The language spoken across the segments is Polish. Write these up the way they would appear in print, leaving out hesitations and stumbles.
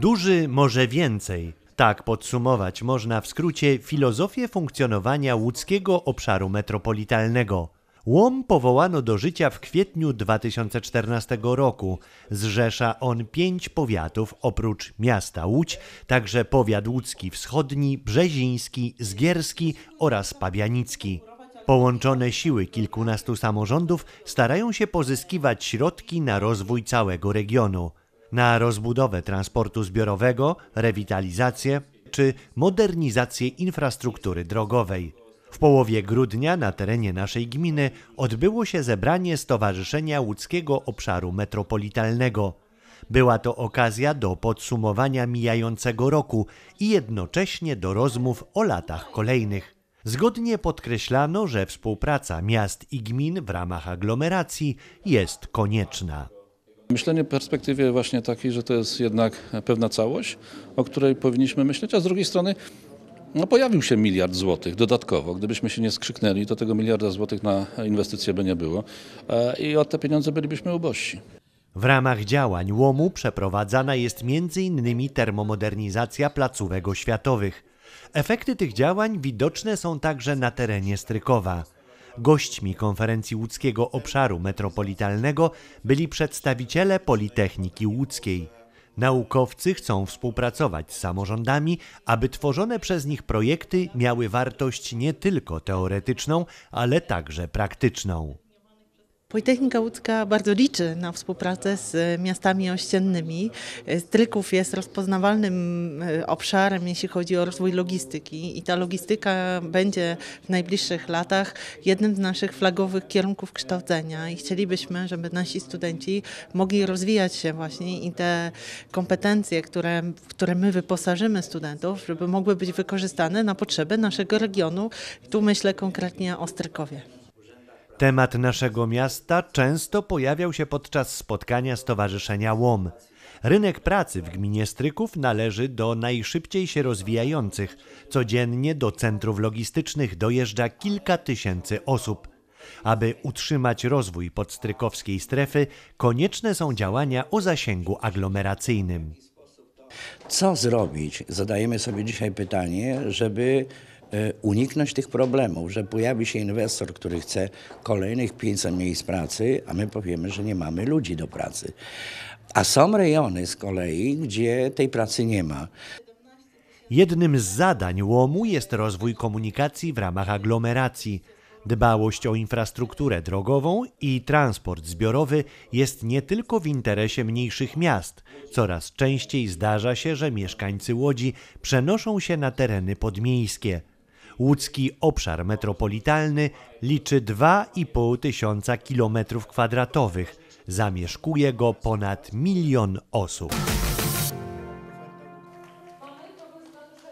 Duży może więcej. Tak podsumować można w skrócie filozofię funkcjonowania Łódzkiego Obszaru Metropolitalnego. Łom powołano do życia w kwietniu 2014 roku. Zrzesza on 5 powiatów oprócz miasta Łódź, także powiat łódzki wschodni, brzeziński, zgierski oraz pabianicki. Połączone siły kilkunastu samorządów starają się pozyskiwać środki na rozwój całego regionu. Na rozbudowę transportu zbiorowego, rewitalizację czy modernizację infrastruktury drogowej. W połowie grudnia na terenie naszej gminy odbyło się zebranie Stowarzyszenia Łódzkiego Obszaru Metropolitalnego. Była to okazja do podsumowania mijającego roku i jednocześnie do rozmów o latach kolejnych. Zgodnie podkreślano, że współpraca miast i gmin w ramach aglomeracji jest konieczna. Myślenie w perspektywie właśnie takiej, że to jest jednak pewna całość, o której powinniśmy myśleć, a z drugiej strony no pojawił się 1 miliard złotych dodatkowo. Gdybyśmy się nie skrzyknęli, to tego 1 miliarda złotych na inwestycje by nie było i o te pieniądze bylibyśmy ubożsi. W ramach działań łomu przeprowadzana jest m.in. termomodernizacja placówek oświatowych. Efekty tych działań widoczne są także na terenie Strykowa. Gośćmi konferencji Łódzkiego Obszaru Metropolitalnego byli przedstawiciele Politechniki Łódzkiej. Naukowcy chcą współpracować z samorządami, aby tworzone przez nich projekty miały wartość nie tylko teoretyczną, ale także praktyczną. Politechnika Łódzka bardzo liczy na współpracę z miastami ościennymi. Stryków jest rozpoznawalnym obszarem, jeśli chodzi o rozwój logistyki i ta logistyka będzie w najbliższych latach jednym z naszych flagowych kierunków kształcenia i chcielibyśmy, żeby nasi studenci mogli rozwijać się właśnie i te kompetencje, w które my wyposażymy studentów, żeby mogły być wykorzystane na potrzeby naszego regionu. Tu myślę konkretnie o Strykowie. Temat naszego miasta często pojawiał się podczas spotkania Stowarzyszenia Łom. Rynek pracy w gminie Stryków należy do najszybciej się rozwijających. Codziennie do centrów logistycznych dojeżdża kilka tysięcy osób. Aby utrzymać rozwój podstrykowskiej strefy, konieczne są działania o zasięgu aglomeracyjnym. Co zrobić? Zadajemy sobie dzisiaj pytanie, żeby uniknąć tych problemów, że pojawi się inwestor, który chce kolejnych 500 miejsc pracy, a my powiemy, że nie mamy ludzi do pracy. A są rejony z kolei, gdzie tej pracy nie ma. Jednym z zadań łomu jest rozwój komunikacji w ramach aglomeracji. Dbałość o infrastrukturę drogową i transport zbiorowy jest nie tylko w interesie mniejszych miast. Coraz częściej zdarza się, że mieszkańcy Łodzi przenoszą się na tereny podmiejskie. Łódzki Obszar Metropolitalny liczy 2500 km². Zamieszkuje go ponad 1 milion osób.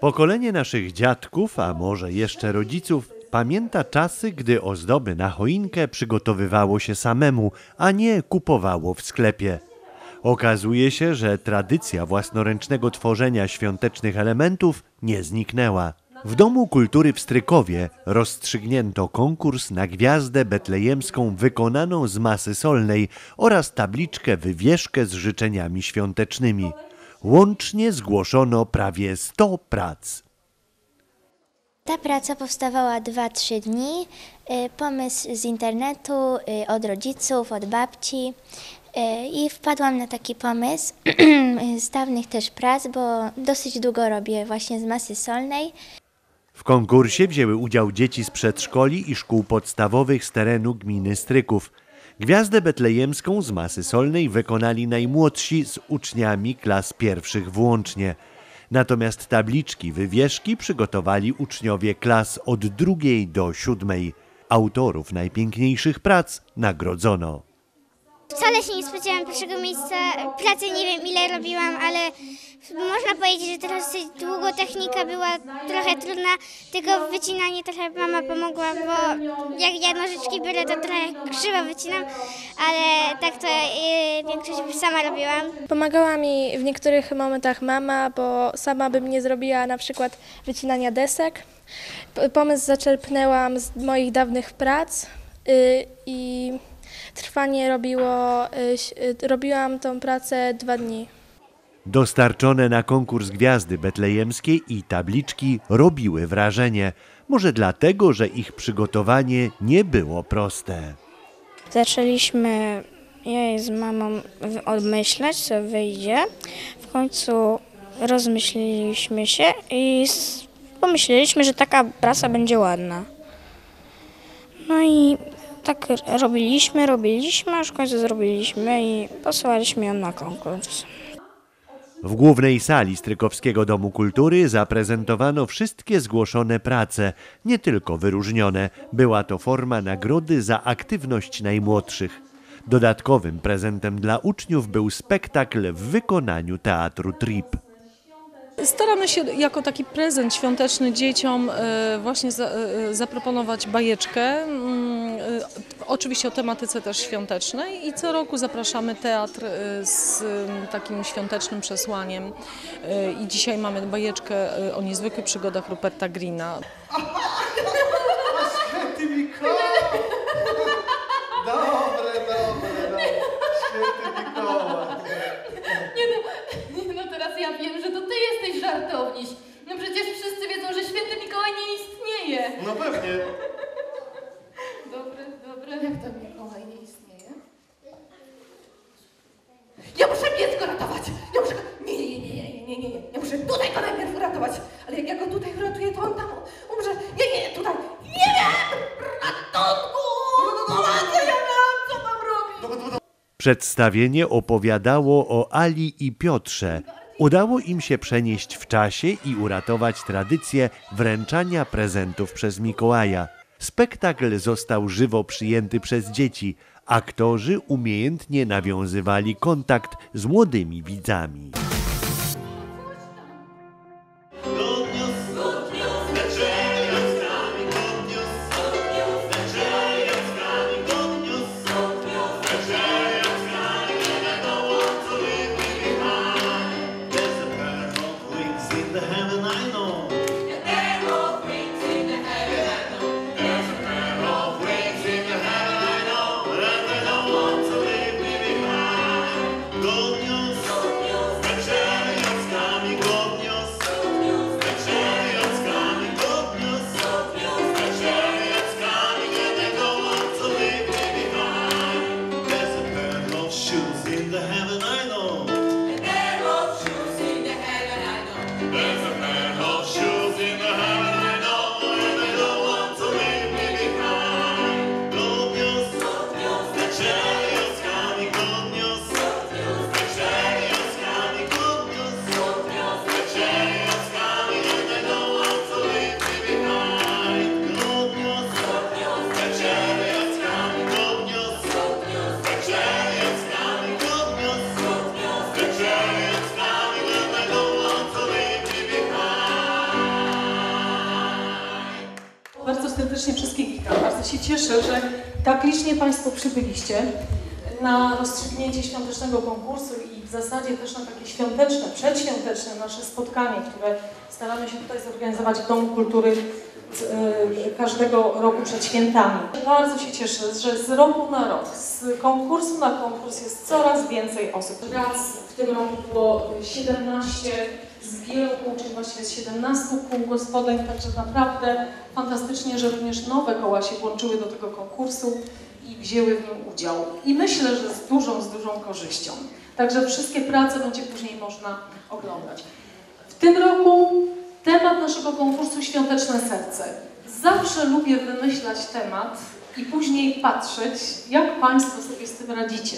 Pokolenie naszych dziadków, a może jeszcze rodziców, pamięta czasy, gdy ozdoby na choinkę przygotowywało się samemu, a nie kupowało w sklepie. Okazuje się, że tradycja własnoręcznego tworzenia świątecznych elementów nie zniknęła. W Domu Kultury w Strykowie rozstrzygnięto konkurs na gwiazdę betlejemską wykonaną z masy solnej oraz tabliczkę wywieszkę z życzeniami świątecznymi. Łącznie zgłoszono prawie 100 prac. Ta praca powstawała 2-3 dni. Pomysł z internetu, od rodziców, od babci. I wpadłam na taki pomysł z dawnych też prac, bo dosyć długo robię właśnie z masy solnej. W konkursie wzięły udział dzieci z przedszkoli i szkół podstawowych z terenu gminy Stryków. Gwiazdę betlejemską z masy solnej wykonali najmłodsi z uczniami klas pierwszych włącznie. Natomiast tabliczki, wywieszki przygotowali uczniowie klas od 2. do 7. Autorów najpiękniejszych prac nagrodzono. Wcale się nie spodziewałam pierwszego miejsca pracy, nie wiem ile robiłam, ale można powiedzieć, że teraz długo technika była trochę trudna, tylko wycinanie trochę mama pomogła, bo jak ja nożyczki biorę, to trochę krzywo wycinam, ale tak to większość sama robiłam. Pomagała mi w niektórych momentach mama, bo sama bym nie zrobiła na przykład wycinania desek. Pomysł zaczerpnęłam z moich dawnych prac i trwanie robiłam tą pracę 2 dni. Dostarczone na konkurs gwiazdy betlejemskiej i tabliczki robiły wrażenie. Może dlatego, że ich przygotowanie nie było proste. Zaczęliśmy ja z mamą odmyślać, co wyjdzie. W końcu rozmyśliliśmy się i pomyśleliśmy, że taka prasa będzie ładna. No i tak robiliśmy, aż w końcu zrobiliśmy i posłaliśmy ją na konkurs. W głównej sali Strykowskiego Domu Kultury zaprezentowano wszystkie zgłoszone prace, nie tylko wyróżnione. Była to forma nagrody za aktywność najmłodszych. Dodatkowym prezentem dla uczniów był spektakl w wykonaniu Teatru Trip. Staramy się jako taki prezent świąteczny dzieciom właśnie zaproponować bajeczkę, oczywiście o tematyce też świątecznej i co roku zapraszamy teatr z takim świątecznym przesłaniem i dzisiaj mamy bajeczkę o niezwykłych przygodach Ruperta Grina. No przecież wszyscy wiedzą, że święty Mikołaj nie istnieje. No pewnie. Dobre. Jak to Mikołaj nie istnieje? Ja muszę pies go ratować! Ja muszę... Nie. Ja muszę tutaj go najpierw uratować. Ale jak ja go tutaj uratuję, to on tam umrze. Nie, tutaj. Nie wiem! Ratunku! Ja mam, co mam robić? Przedstawienie opowiadało o Ali i Piotrze. Udało im się przenieść w czasie i uratować tradycję wręczania prezentów przez Mikołaja. Spektakl został żywo przyjęty przez dzieci. Aktorzy umiejętnie nawiązywali kontakt z młodymi widzami. Serdecznie wszystkich witam. Bardzo się cieszę, że tak licznie Państwo przybyliście na rozstrzygnięcie świątecznego konkursu i w zasadzie też na takie świąteczne, przedświąteczne nasze spotkanie, które staramy się tutaj zorganizować w Domu Kultury każdego roku przed świętami. Bardzo się cieszę, że z roku na rok, z konkursu na konkurs jest coraz więcej osób. Raz w tym roku było 17 zbiórków, czyli właściwie z 17 kół gospodyń, także naprawdę fantastycznie, że również nowe koła się włączyły do tego konkursu i wzięły w nim udział. I myślę, że z dużą korzyścią. Także wszystkie prace będzie później można oglądać. W tym roku temat naszego konkursu Świąteczne Serce. Zawsze lubię wymyślać temat i później patrzeć, jak Państwo sobie z tym radzicie.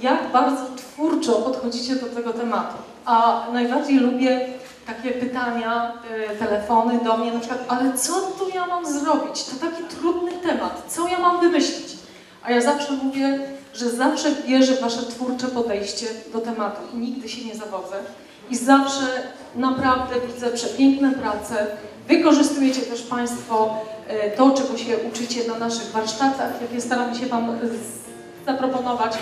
Jak bardzo twórczo podchodzicie do tego tematu. A najbardziej lubię takie pytania, telefony do mnie na przykład, ale co tu ja mam zrobić? To taki trudny temat, co ja mam wymyślić? A ja zawsze mówię, że zawsze wierzę w Wasze twórcze podejście do tematu i nigdy się nie zawodzę. I zawsze naprawdę widzę przepiękne prace. Wykorzystujecie też Państwo to, czego się uczycie na naszych warsztatach, jakie staramy się Wam zaproponować.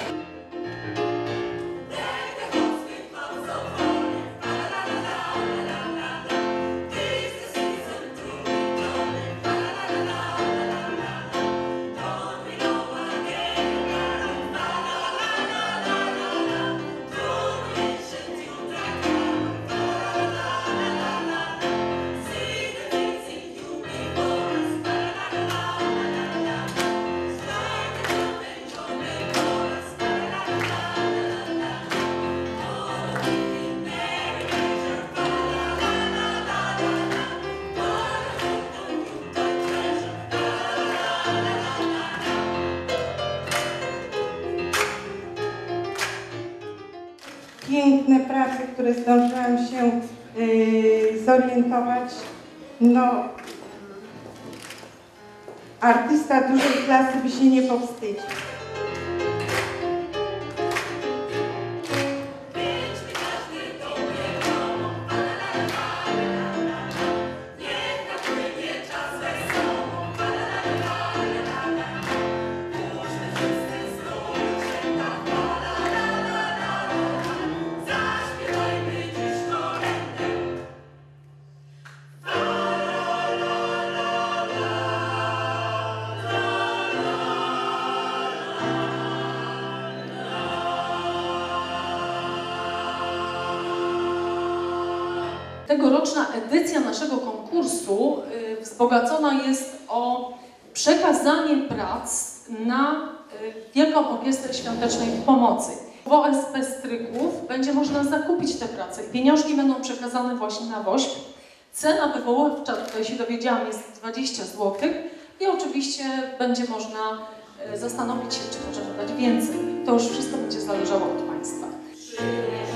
zorientować. No, artysta dużej klasy by się nie powstydził. Tegoroczna edycja naszego konkursu wzbogacona jest o przekazanie prac na Wielką Orkiestrę Świątecznej Pomocy. W OSP Stryków będzie można zakupić te prace. Pieniążki będą przekazane właśnie na WOŚP. Cena wywoławcza, tutaj się dowiedziałam, jest 20 zł i oczywiście będzie można zastanowić się, czy można dać więcej. To już wszystko będzie zależało od Państwa.